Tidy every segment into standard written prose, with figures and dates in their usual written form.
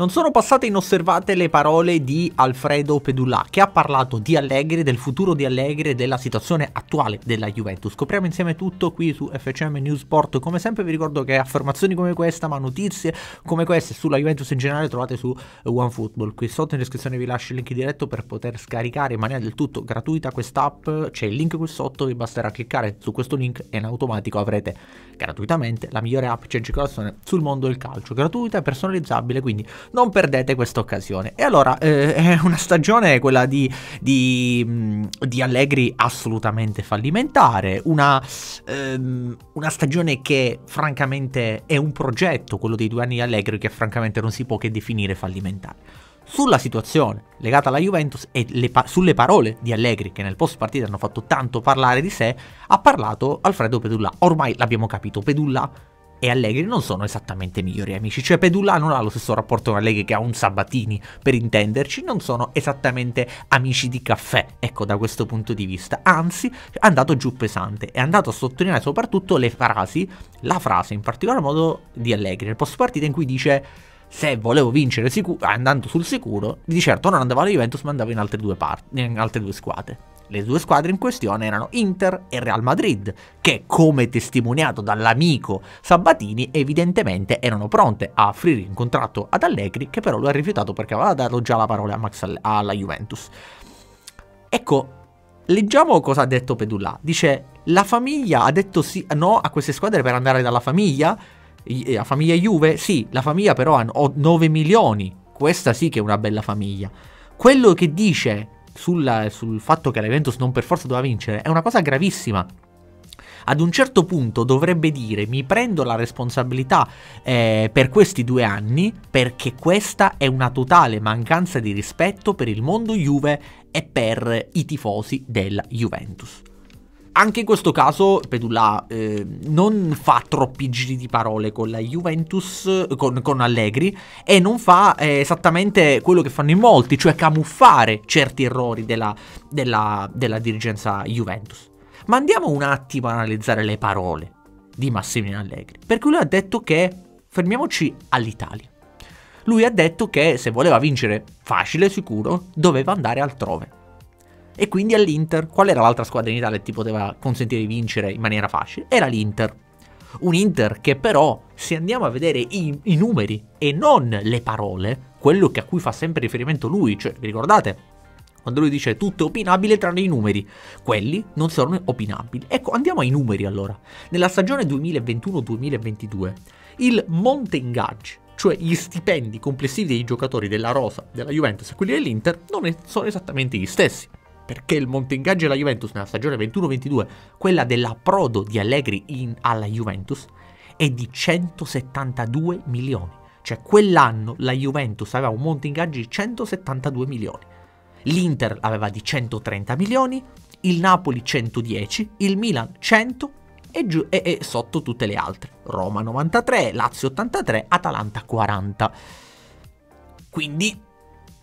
Non sono passate inosservate le parole di Alfredo Pedullà, che ha parlato di Allegri, del futuro di Allegri e della situazione attuale della Juventus. Scopriamo insieme tutto qui su FCM Newsport. Come sempre vi ricordo che affermazioni come questa, ma notizie come queste sulla Juventus in generale, trovate su OneFootball. Qui sotto in descrizione vi lascio il link diretto per poter scaricare in maniera del tutto gratuita quest'app. C'è il link qui sotto, vi basterà cliccare su questo link e in automatico avrete gratuitamente la migliore app in circolazione sul mondo del calcio, gratuita e personalizzabile, quindi non perdete questa occasione. E allora è una stagione, quella di Allegri, assolutamente fallimentare, una stagione che francamente è un progetto, quello dei 2 anni di Allegri, che francamente non si può che definire fallimentare. Sulla situazione legata alla Juventus e sulle parole di Allegri, che nel post partita hanno fatto tanto parlare di sé, ha parlato Alfredo Pedullà. Ormai l'abbiamo capito, Pedullà e Allegri non sono esattamente migliori amici, cioè Pedullà non ha lo stesso rapporto con Allegri che ha un Sabatini, per intenderci, non sono esattamente amici di caffè, ecco, da questo punto di vista. Anzi, è andato giù pesante, è andato a sottolineare soprattutto le frasi, la frase in particolar modo di Allegri nel post partita in cui dice: se volevo vincere andando sul sicuro, di certo non andavo alla Juventus ma andavo in altre due squadre. Le due squadre in questione erano Inter e Real Madrid, che, come testimoniato dall'amico Sabatini, evidentemente erano pronte a offrire un contratto ad Allegri, che però lo ha rifiutato perché aveva dato già la parola a alla Juventus. Ecco, leggiamo cosa ha detto Pedullà. Dice: la famiglia ha detto sì, no a queste squadre per andare dalla famiglia? La famiglia Juve? Sì, la famiglia però ha 9 milioni, questa sì che è una bella famiglia. Quello che dice sul fatto che la Juventus non per forza doveva vincere è una cosa gravissima. Ad un certo punto dovrebbe dire: mi prendo la responsabilità per questi 2 anni, perché questa è una totale mancanza di rispetto per il mondo Juve e per i tifosi della Juventus. Anche in questo caso Pedullà non fa troppi giri di parole con la Juventus, con Allegri, e non fa esattamente quello che fanno in molti, cioè camuffare certi errori della dirigenza Juventus. Ma andiamo un attimo a analizzare le parole di Massimiliano Allegri, per cui lui ha detto che, fermiamoci all'Italia, lui ha detto che se voleva vincere facile e sicuro doveva andare altrove. E quindi all'Inter, qual era l'altra squadra in Italia che ti poteva consentire di vincere in maniera facile? Era l'Inter. Un Inter che però, se andiamo a vedere i numeri e non le parole, quello a cui fa sempre riferimento lui, cioè, vi ricordate? Quando lui dice tutto è opinabile tranne i numeri, quelli non sono opinabili. Ecco, andiamo ai numeri allora. Nella stagione 2021-2022, il monte ingaggi, cioè gli stipendi complessivi dei giocatori della rosa, della Juventus e quelli dell'Inter, non sono esattamente gli stessi. Perché il monte ingaggi della Juventus nella stagione 21-22, quella dell'approdo di Allegri alla Juventus, è di 172 milioni. Cioè quell'anno la Juventus aveva un monte ingaggi di 172 milioni. L'Inter aveva di 130 milioni, il Napoli 110, il Milan 100 e sotto tutte le altre. Roma 93, Lazio 83, Atalanta 40. Quindi,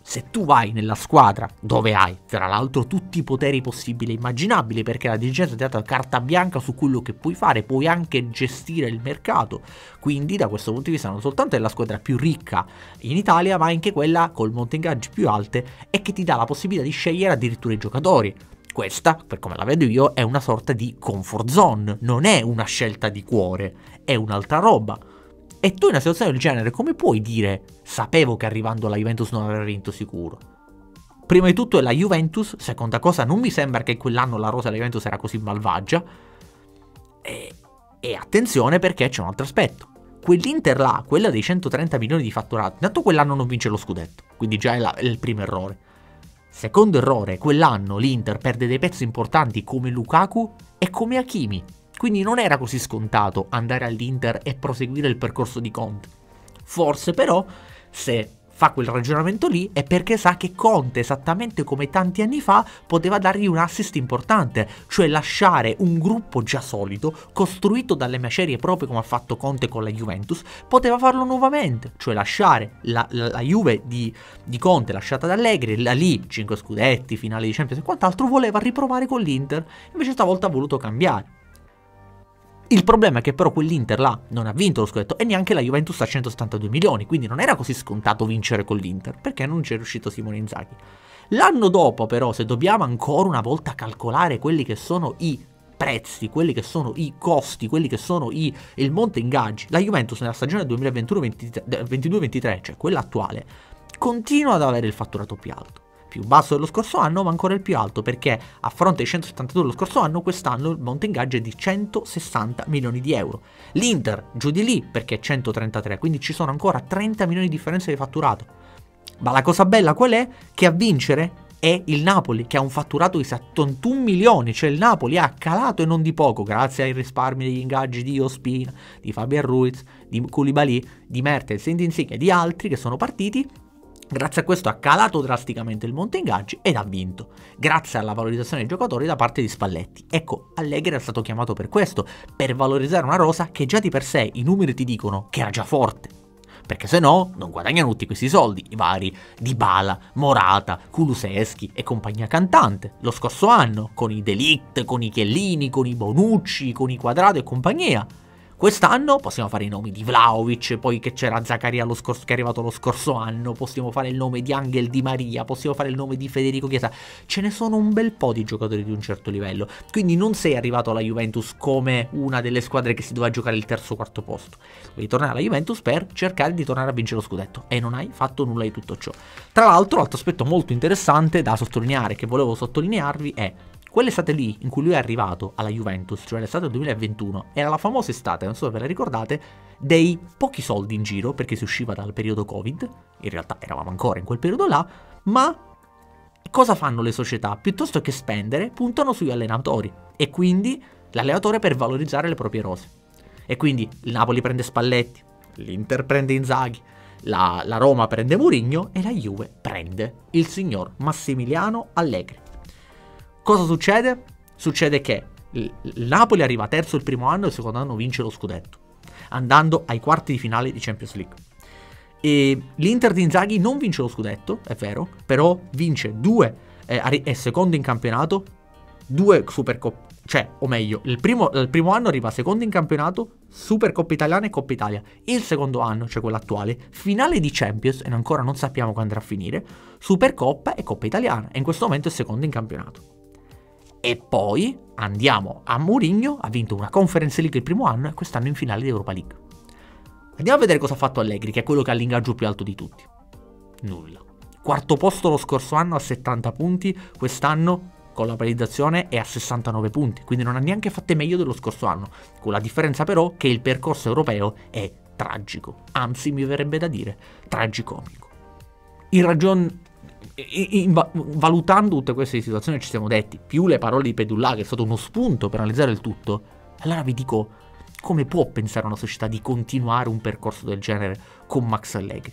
se tu vai nella squadra dove hai, tra l'altro, tutti i poteri possibili e immaginabili, perché la dirigenza ti ha dato carta bianca su quello che puoi fare, puoi anche gestire il mercato, quindi da questo punto di vista non soltanto è la squadra più ricca in Italia, ma anche quella col monte ingaggi più alte e che ti dà la possibilità di scegliere addirittura i giocatori. Questa, per come la vedo io, è una sorta di comfort zone, non è una scelta di cuore, è un'altra roba. E tu in una situazione del genere come puoi dire sapevo che arrivando alla Juventus non avrei vinto sicuro? Prima di tutto è la Juventus, seconda cosa non mi sembra che quell'anno la rosa della Juventus era così malvagia, e attenzione perché c'è un altro aspetto. Quell'Inter là, quella dei 130 milioni di fatturato, intanto quell'anno non vince lo scudetto, quindi già è il primo errore. Secondo errore, quell'anno l'Inter perde dei pezzi importanti come Lukaku e come Hakimi. Quindi non era così scontato andare all'Inter e proseguire il percorso di Conte. Forse però, se fa quel ragionamento lì, è perché sa che Conte, esattamente come tanti anni fa, poteva dargli un assist importante, cioè lasciare un gruppo già solido, costruito dalle macerie proprio come ha fatto Conte con la Juventus, poteva farlo nuovamente, cioè lasciare la Juve di Conte, lasciata da Allegri, là lì, 5 scudetti, finale di Champions e quant'altro, voleva riprovare con l'Inter, invece stavolta ha voluto cambiare. Il problema è che però quell'Inter là non ha vinto lo scudetto e neanche la Juventus a 172 milioni, quindi non era così scontato vincere con l'Inter, perché non c'è riuscito Simone Inzaghi. L'anno dopo però, se dobbiamo ancora una volta calcolare quelli che sono i prezzi, quelli che sono i costi, quelli che sono il monte ingaggi, la Juventus nella stagione 2022-23, cioè quella attuale, continua ad avere il fatturato più alto. Più basso dello scorso anno, ma ancora il più alto, perché a fronte ai 172 dello scorso anno, quest'anno il monte ingaggio è di 160 milioni di euro. L'Inter giù di lì perché è 133, quindi ci sono ancora 30 milioni di differenza di fatturato. Ma la cosa bella qual è? Che a vincere è il Napoli, che ha un fatturato di 71 milioni, cioè il Napoli ha calato e non di poco, grazie ai risparmi degli ingaggi di Ospina, di Fabian Ruiz, di Koulibaly, di Mertens, Insigne e di altri che sono partiti. Grazie a questo ha calato drasticamente il monte ingaggi ed ha vinto, grazie alla valorizzazione dei giocatori da parte di Spalletti. Ecco, Allegri era stato chiamato per questo, per valorizzare una rosa che già di per sé i numeri ti dicono che era già forte, perché se no non guadagnano tutti questi soldi, i vari Dybala, Morata, Kulusevski e compagnia cantante. Lo scorso anno, con i De Ligt, con i Chiellini, con i Bonucci, con i Quadrado e compagnia. Quest'anno possiamo fare i nomi di Vlahovic, poi che c'era Zacharia che è arrivato lo scorso anno, possiamo fare il nome di Angel Di Maria, possiamo fare il nome di Federico Chiesa, ce ne sono un bel po' di giocatori di un certo livello, quindi non sei arrivato alla Juventus come una delle squadre che si doveva giocare il terzo o quarto posto, devi tornare alla Juventus per cercare di tornare a vincere lo scudetto e non hai fatto nulla di tutto ciò. Tra l'altro, altro aspetto molto interessante da sottolineare, che volevo sottolinearvi, è quell'estate lì in cui lui è arrivato alla Juventus, cioè l'estate del 2021, era la famosa estate, non so se ve la ricordate, dei pochi soldi in giro, perché si usciva dal periodo Covid, in realtà eravamo ancora in quel periodo là, ma cosa fanno le società? Piuttosto che spendere, puntano sugli allenatori, e quindi l'allenatore per valorizzare le proprie rose. E quindi il Napoli prende Spalletti, l'Inter prende Inzaghi, la Roma prende Murigno e la Juve prende il signor Massimiliano Allegri. Cosa succede? Succede che il Napoli arriva terzo il primo anno e il secondo anno vince lo scudetto, andando ai quarti di finale di Champions League. E l'Inter di Inzaghi non vince lo scudetto, è vero, però vince è secondo in campionato, due Supercoppe, cioè, o meglio, il primo anno arriva secondo in campionato, Supercoppa Italiana e Coppa Italia. Il secondo anno, cioè quello attuale, finale di Champions, e ancora non sappiamo quando andrà a finire, Supercoppa e Coppa Italiana, e in questo momento è secondo in campionato. E poi andiamo a Murigno, ha vinto una Conference League il primo anno e quest'anno in finale di Europa League. Andiamo a vedere cosa ha fatto Allegri, che è quello che ha l'ingaggio più alto di tutti. Nulla. Quarto posto lo scorso anno a 70 punti, quest'anno con la penalizzazione è a 69 punti, quindi non ha neanche fatto meglio dello scorso anno, con la differenza però che il percorso europeo è tragico, anzi mi verrebbe da dire tragicomico. Valutando tutte queste situazioni ci siamo detti, più le parole di Pedullà che è stato uno spunto per analizzare il tutto, allora vi dico, come può pensare una società di continuare un percorso del genere con Max Allegri?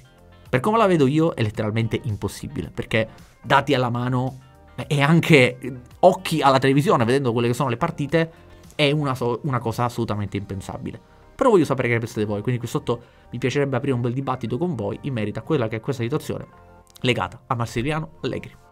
Per come la vedo io è letteralmente impossibile, perché dati alla mano e anche occhi alla televisione, vedendo quelle che sono le partite, è una cosa assolutamente impensabile. Però voglio sapere che ne pensate voi, quindi qui sotto mi piacerebbe aprire un bel dibattito con voi in merito a quella che è questa situazione legata a Massimiliano Allegri.